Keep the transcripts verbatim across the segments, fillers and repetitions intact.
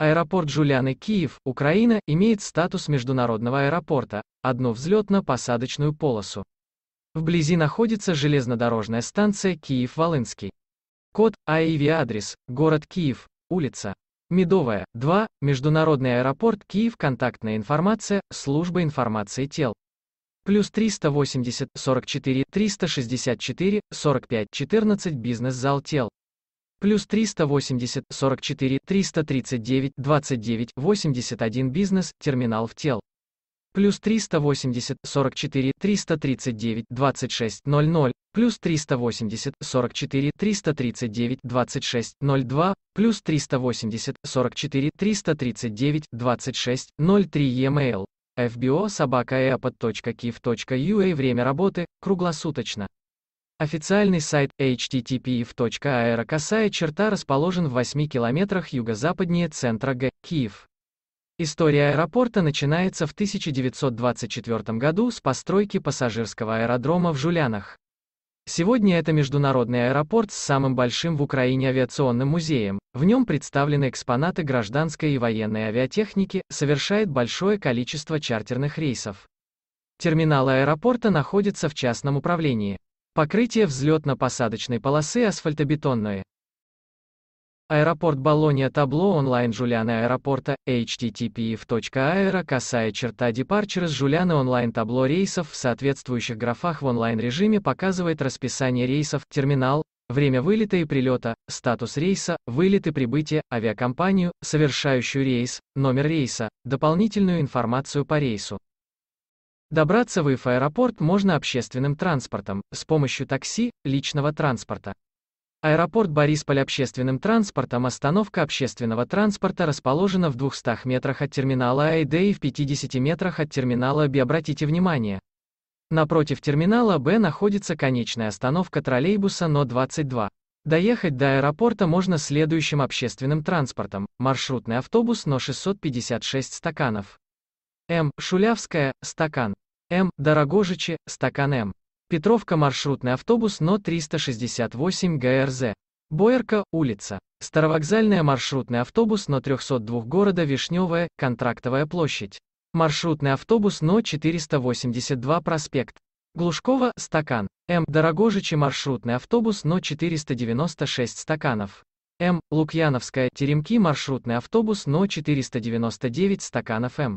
Аэропорт Жуляны, Киев, Украина, имеет статус международного аэропорта, одну взлетно-посадочную полосу. Вблизи находится железнодорожная станция Киев-Волынский. Код АИВ-адрес, город Киев, улица Медовая, два, Международный аэропорт Киев, контактная информация, служба информации тел. Плюс триста восемьдесят сорок четыре триста шестьдесят четыре сорок пять четырнадцать бизнес-зал тел. Плюс триста восемьдесят сорок четыре триста тридцать девять двадцать девять восемьдесят один бизнес-терминал в тел. Плюс триста восемьдесят сорок четыре триста тридцать девять двадцать шесть ноль ноль, плюс триста восемьдесят сорок четыре триста тридцать девять двадцать шесть ноль два, плюс триста восемьдесят сорок четыре триста тридцать девять двадцать шесть ноль три, e-mail, эф би о собака эапот точка киев точка ю а, время работы, круглосуточно. Официальный сайт эйч ти ти пи и эф точка аэрокосая черта расположен в восьми километрах юго-западнее центра г. Киев. История аэропорта начинается в тысяча девятьсот двадцать четвёртом году с постройки пассажирского аэродрома в Жулянах. Сегодня это международный аэропорт с самым большим в Украине авиационным музеем, в нем представлены экспонаты гражданской и военной авиатехники, совершает большое количество чартерных рейсов. Терминал аэропорта находится в частном управлении. Покрытие взлетно-посадочной полосы асфальтобетонное. Аэропорт Болонья, табло онлайн Жуляны аэропорта, эйч ти ти пи и эф точка аэро косая черта департures Жуляны онлайн табло рейсов в соответствующих графах в онлайн-режиме показывает расписание рейсов, терминал, время вылета и прилета, статус рейса, вылет и прибытие, авиакомпанию, совершающую рейс, номер рейса, дополнительную информацию по рейсу. Добраться в Иф аэропорт можно общественным транспортом, с помощью такси, личного транспорта. Аэропорт Борисполь общественным транспортом. Остановка общественного транспорта расположена в двухстах метрах от терминала А и Д и в пятидесяти метрах от терминала Б. Обратите внимание. Напротив терминала Б находится конечная остановка троллейбуса Н двадцать два. Доехать до аэропорта можно следующим общественным транспортом. Маршрутный автобус Н шестьсот пятьдесят шесть стаканов. М. Шулявская, стакан. М. Дорогожичи, стакан М. Петровка маршрутный автобус Н триста шестьдесят восемь гэ эр зэ. Боярка, улица. Старовокзальная маршрутный автобус Н триста два города Вишневая, Контрактовая площадь. Маршрутный автобус Н четыреста восемьдесят два проспект. Глушкова, стакан. М. Дорогожичи маршрутный автобус Н четыреста девяносто шесть стаканов. М. Лукьяновская, Теремки маршрутный автобус Н четыреста девяносто девять стаканов М.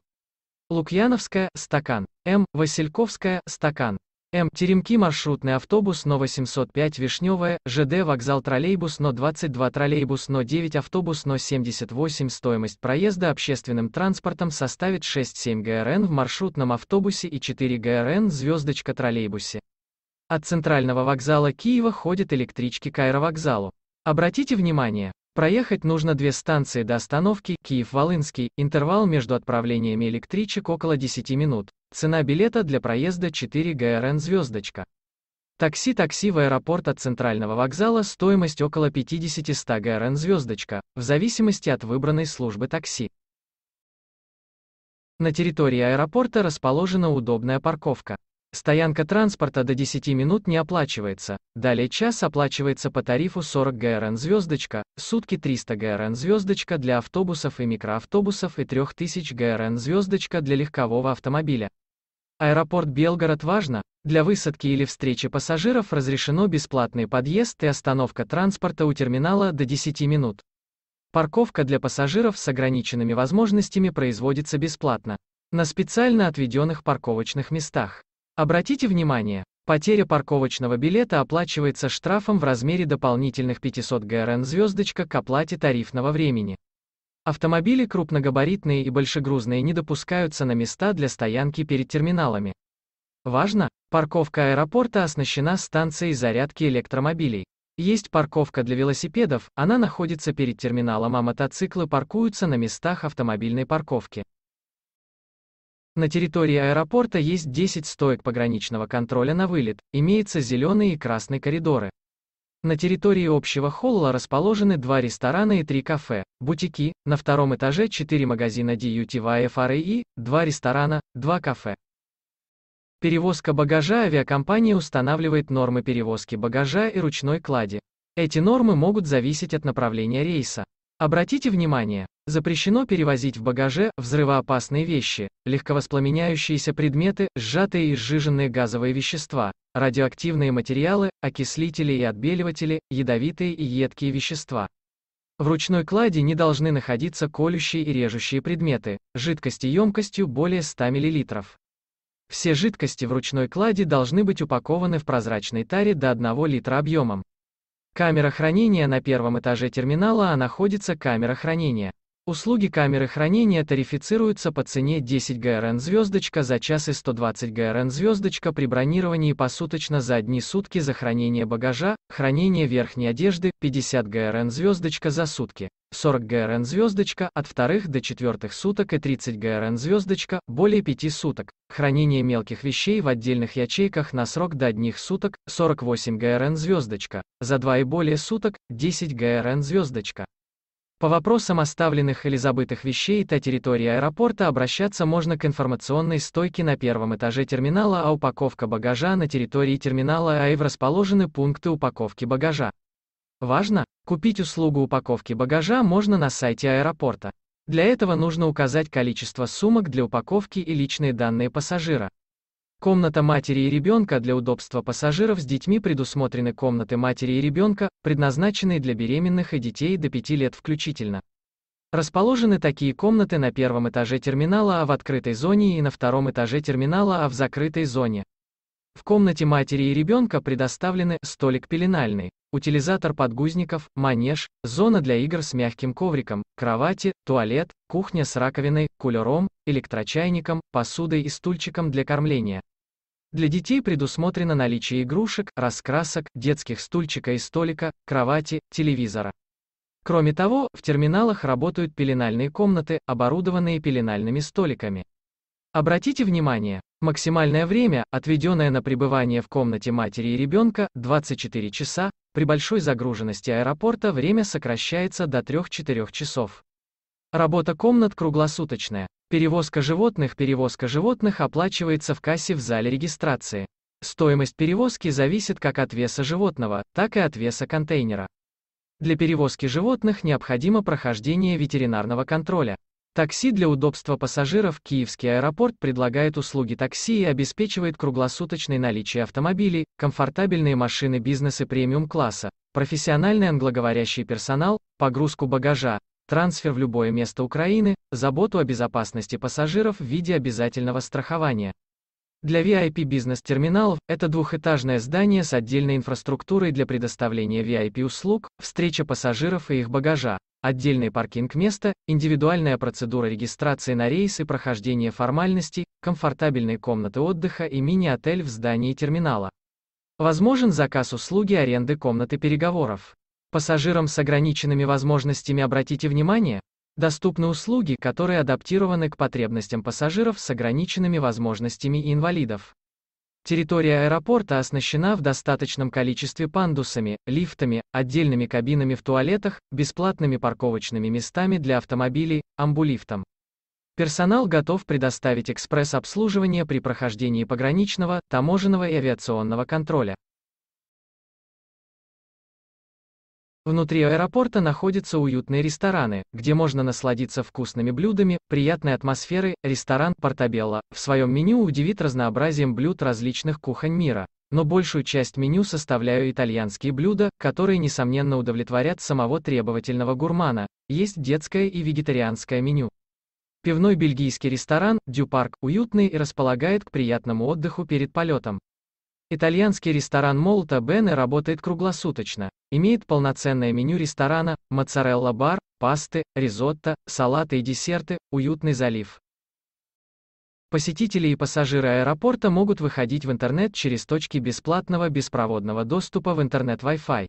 Лукьяновская, стакан. М. Васильковская, стакан. М. Теремки маршрутный автобус Н восемьсот пять Вишневая, ЖД вокзал троллейбус Н двадцать два троллейбус Н девять автобус Н семьдесят восемь. Стоимость проезда общественным транспортом составит шесть-семь гэ эр эн в маршрутном автобусе и четыре гэ эр эн звездочка троллейбусе. От центрального вокзала Киева ходят электрички к аэровокзалу. Обратите внимание, проехать нужно две станции до остановки Киев-Волынский, интервал между отправлениями электричек около десяти минут. Цена билета для проезда четыре гэ эр эн звездочка. Такси-такси в аэропорт от центрального вокзала стоимость около пятидесяти-ста гэ эр эн звездочка, в зависимости от выбранной службы такси. На территории аэропорта расположена удобная парковка. Стоянка транспорта до десяти минут не оплачивается, далее час оплачивается по тарифу сорок гэ эр эн звездочка, сутки триста гэ эр эн звездочка для автобусов и микроавтобусов и три тысячи гэ эр эн звездочка для легкового автомобиля. Аэропорт Белгород. Важно, для высадки или встречи пассажиров разрешено бесплатный подъезд и остановка транспорта у терминала до десяти минут. Парковка для пассажиров с ограниченными возможностями производится бесплатно, на специально отведенных парковочных местах. Обратите внимание, потеря парковочного билета оплачивается штрафом в размере дополнительных пятисот гэ эр эн звездочка к оплате тарифного времени. Автомобили крупногабаритные и большегрузные не допускаются на места для стоянки перед терминалами. Важно, парковка аэропорта оснащена станцией зарядки электромобилей. Есть парковка для велосипедов, она находится перед терминалом, а мотоциклы паркуются на местах автомобильной парковки. На территории аэропорта есть десять стоек пограничного контроля на вылет, имеются зеленые и красные коридоры. На территории общего холла расположены два ресторана и три кафе, бутики, на втором этаже четыре магазина дютивай фрай, два ресторана, два кафе. Перевозка багажа. Авиакомпания устанавливает нормы перевозки багажа и ручной клади. Эти нормы могут зависеть от направления рейса. Обратите внимание, запрещено перевозить в багаже взрывоопасные вещи, легковоспламеняющиеся предметы, сжатые и сжиженные газовые вещества, радиоактивные материалы, окислители и отбеливатели, ядовитые и едкие вещества. В ручной клади не должны находиться колющие и режущие предметы, жидкости емкостью более ста миллилитров. Все жидкости в ручной клади должны быть упакованы в прозрачной таре до одного литра объемом. Камера хранения на первом этаже терминала А находится камера хранения. Услуги камеры хранения тарифицируются по цене десять грн звездочка за час и сто двадцать грн звездочка при бронировании посуточно за одни сутки за хранение багажа, хранение верхней одежды, пятьдесят грн звездочка за сутки, сорок грн звездочка от вторых до четвертых суток и тридцать грн звездочка более пяти суток, хранение мелких вещей в отдельных ячейках на срок до одних суток, сорок восемь грн звездочка, за два и более суток, десять грн звездочка. По вопросам оставленных или забытых вещей на территории аэропорта обращаться можно к информационной стойке на первом этаже терминала А. Упаковка багажа на территории терминала А и в расположены пункты упаковки багажа. Важно! Купить услугу упаковки багажа можно на сайте аэропорта. Для этого нужно указать количество сумок для упаковки и личные данные пассажира. Комната матери и ребенка. Для удобства пассажиров с детьми предусмотрены комнаты матери и ребенка, предназначенные для беременных и детей до пяти лет включительно. Расположены такие комнаты на первом этаже терминала А в открытой зоне и на втором этаже терминала А в закрытой зоне. В комнате матери и ребенка предоставлены столик пеленальный, утилизатор подгузников, манеж, зона для игр с мягким ковриком, кровати, туалет, кухня с раковиной, кулером, электрочайником, посудой и стульчиком для кормления. Для детей предусмотрено наличие игрушек, раскрасок, детских стульчика и столика, кровати, телевизора. Кроме того, в терминалах работают пеленальные комнаты, оборудованные пеленальными столиками. Обратите внимание, максимальное время, отведенное на пребывание в комнате матери и ребенка, двадцать четыре часа, при большой загруженности аэропорта время сокращается до трёх-четырёх часов. Работа комнат круглосуточная. Перевозка животных. Перевозка животных оплачивается в кассе в зале регистрации. Стоимость перевозки зависит как от веса животного, так и от веса контейнера. Для перевозки животных необходимо прохождение ветеринарного контроля. Такси. Для удобства пассажиров Киевский аэропорт предлагает услуги такси и обеспечивает круглосуточное наличие автомобилей, комфортабельные машины бизнес и премиум-класса, профессиональный англоговорящий персонал, погрузку багажа, трансфер в любое место Украины, заботу о безопасности пассажиров в виде обязательного страхования. Для ви ай пи-бизнес-терминалов – это двухэтажное здание с отдельной инфраструктурой для предоставления ви ай пи-услуг, встреча пассажиров и их багажа, отдельный паркинг-место, индивидуальная процедура регистрации на рейс и прохождение формальностей, комфортабельные комнаты отдыха и мини-отель в здании терминала. Возможен заказ услуги аренды комнаты переговоров. Пассажирам с ограниченными возможностями обратите внимание, доступны услуги, которые адаптированы к потребностям пассажиров с ограниченными возможностями и инвалидов. Территория аэропорта оснащена в достаточном количестве пандусами, лифтами, отдельными кабинами в туалетах, бесплатными парковочными местами для автомобилей, амбулифтом. Персонал готов предоставить экспресс-обслуживание при прохождении пограничного, таможенного и авиационного контроля. Внутри аэропорта находятся уютные рестораны, где можно насладиться вкусными блюдами, приятной атмосферой. Ресторан «Портабелло» в своем меню удивит разнообразием блюд различных кухонь мира, но большую часть меню составляют итальянские блюда, которые, несомненно, удовлетворят самого требовательного гурмана. Есть детское и вегетарианское меню. Пивной бельгийский ресторан «Дю Парк» уютный и располагает к приятному отдыху перед полетом. Итальянский ресторан Molto Bene работает круглосуточно, имеет полноценное меню ресторана, моцарелла-бар, пасты, ризотто, салаты и десерты, уютный залив. Посетители и пассажиры аэропорта могут выходить в интернет через точки бесплатного беспроводного доступа в интернет-Wi-Fi.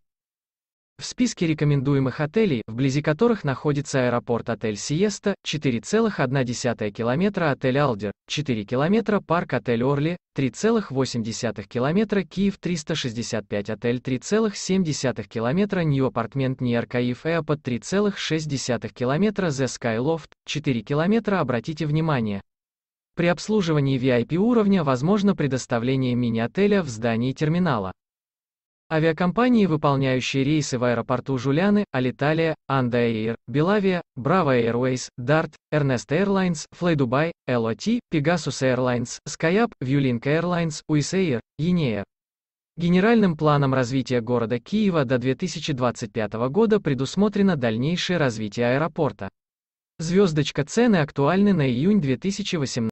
В списке рекомендуемых отелей, вблизи которых находится аэропорт-отель «Сиеста» четыре целых одна десятая километра, отель «Альдер» четыре километра, парк-отель «Орли» три целых восемь десятых километра, Киев триста шестьдесят пять, отель три целых семь десятых километра, Нью-апартмент Ниер Киев Эпот три целых шесть десятых километра, The Skyloft четыре километра. Обратите внимание. При обслуживании ви ай пи уровня возможно предоставление мини-отеля в здании терминала. Авиакомпании, выполняющие рейсы в аэропорту Жуляны, Алиталия, Андэйр, Белавия, Браво Эйрвейз, Дарт, Эрнест Эйрлайнс, Флай Дубай, ЛОТ, Пегасус Эйрлайнс, Скайап, Вьюлинк Эйрлайнс, Уисэйр, Инейр. Генеральным планом развития города Киева до две тысячи двадцать пятого года предусмотрено дальнейшее развитие аэропорта. Звездочка цены актуальны на июнь две тысячи восемнадцатого года.